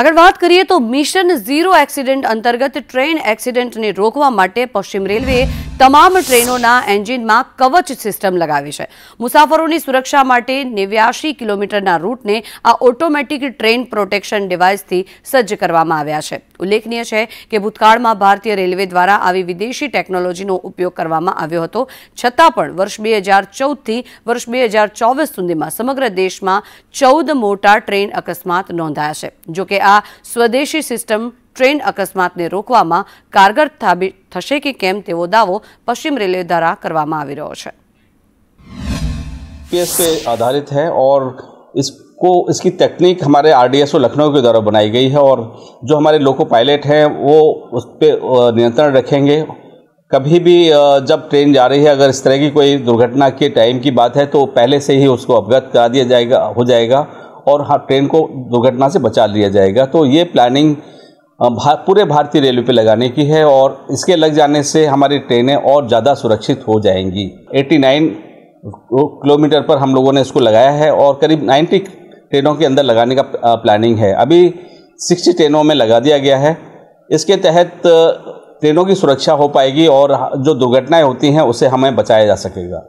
આગળ વાત કરીએ તો મિશન ઝીરો એક્સિડન્ટ અંતર્ગત ટ્રેન એક્સિડન્ટને રોકવા માટે પશ્ચિમ રેલવેએ તમામ ટ્રેનોના એન્જિનમાં કવચ સિસ્ટમ લગાવી છે. મુસાફરોની સુરક્ષા માટે 89 કિલોમીટરના રૂટને આ ઓટોમેટિક ટ્રેન પ્રોટેક્શન ડિવાઇસથી સજ્જ કરવામાં આવ્યા છે. ઉલ્લેખનીય છે કે ભૂતકાળમાં ભારતીય રેલવે દ્વારા આવી વિદેશી ટેકનોલોજીનો ઉપયોગ કરવામાં આવ્યો હતો, છતાં પણ વર્ષ 2014થી વર્ષ 2024 સુધીમાં સમગ્ર દેશમાં 14 મોટા ટ્રેન અકસ્માત નોંધાયા છે. જોકે આ સ્વદેશી સિસ્ટમ ટ્રેન અકસ્માતને રોકવામાં કારગર સાબિત થશે કે કેમ તેવો દાવો પશ્ચિમ રેલવે દ્વારા કરવામાં આવી રહ્યો છે. પીએસ पे आधारित है और इसकी टेक्निक हमारे आरडीएसओ लखनऊ के द्वारा बनाई गई है और जो हमारे लोको पायलट हैं वो उस पर नियंत्रण रखेंगे. कभी भी जब ट्रेन जा रही है अगर इस तरह की कोई दुर्घटना के टाइम की बात है तो पहले से ही उसको अवगत करा दिया जाएगा और हर ट्रेन को दुर्घटना से बचा लिया जाएगा. तो ये प्लानिंग पूरे भारतीय रेलवे पे लगाने की है और इसके लग जाने से हमारी ट्रेनें और ज़्यादा सुरक्षित हो जाएंगी. 89 किलोमीटर पर हम लोगों ने इसको लगाया है और करीब 90 ट्रेनों के अंदर लगाने का प्लानिंग है. अभी 60 ट्रेनों में लगा दिया गया है. इसके तहत ट्रेनों की सुरक्षा हो पाएगी और जो दुर्घटनाएं होती हैं उसे हमें बचाया जा सकेगा.